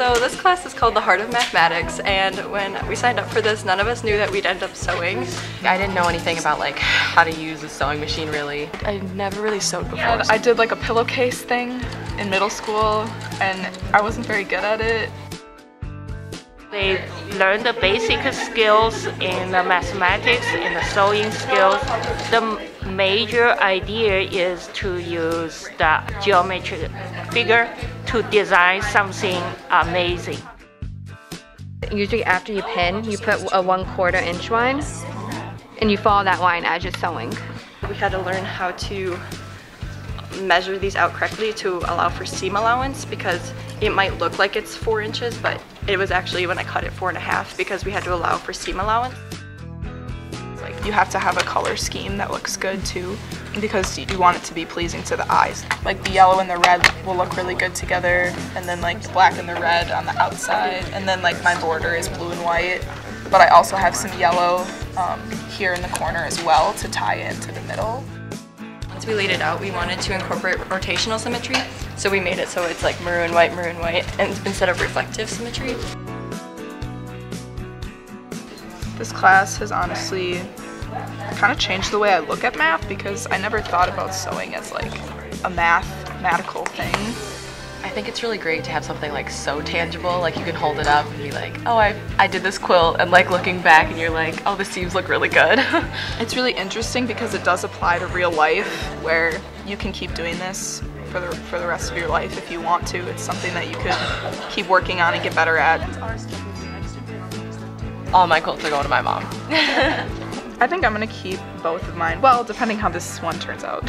So this class is called The Heart of Mathematics, and when we signed up for this, none of us knew that we'd end up sewing. I didn't know anything about like how to use a sewing machine really. I never really sewed before. Yeah, I did like a pillowcase thing in middle school and I wasn't very good at it. They learn the basic skills in the mathematics, in the sewing skills. The major idea is to use the geometric figure to design something amazing. Usually after you pin, you put a 1/4 inch line and you follow that line as you're sewing. We had to learn how to measure these out correctly to allow for seam allowance, because it might look like it's 4 inches, but it was actually, when I cut it, 4.5, because we had to allow for seam allowance. Like, you have to have a color scheme that looks good too, because you want it to be pleasing to the eyes. Like the yellow and the red will look really good together, and then like the black and the red on the outside, and then like my border is blue and white, but I also have some yellow here in the corner as well to tie into the middle. Once we laid it out, we wanted to incorporate rotational symmetry, so we made it so it's like maroon, white, and instead of reflective symmetry. This class has honestly kind of changed the way I look at math, because I never thought about sewing as like a mathematical thing. I think it's really great to have something like so tangible, like you can hold it up and be like, oh, I did this quilt, and like looking back and you're like, oh, the seams look really good. It's really interesting because it does apply to real life, where you can keep doing this for the rest of your life if you want to. It's something that you could keep working on and get better at. All my quilts are going to my mom. I think I'm gonna keep both of mine, well, depending how this one turns out.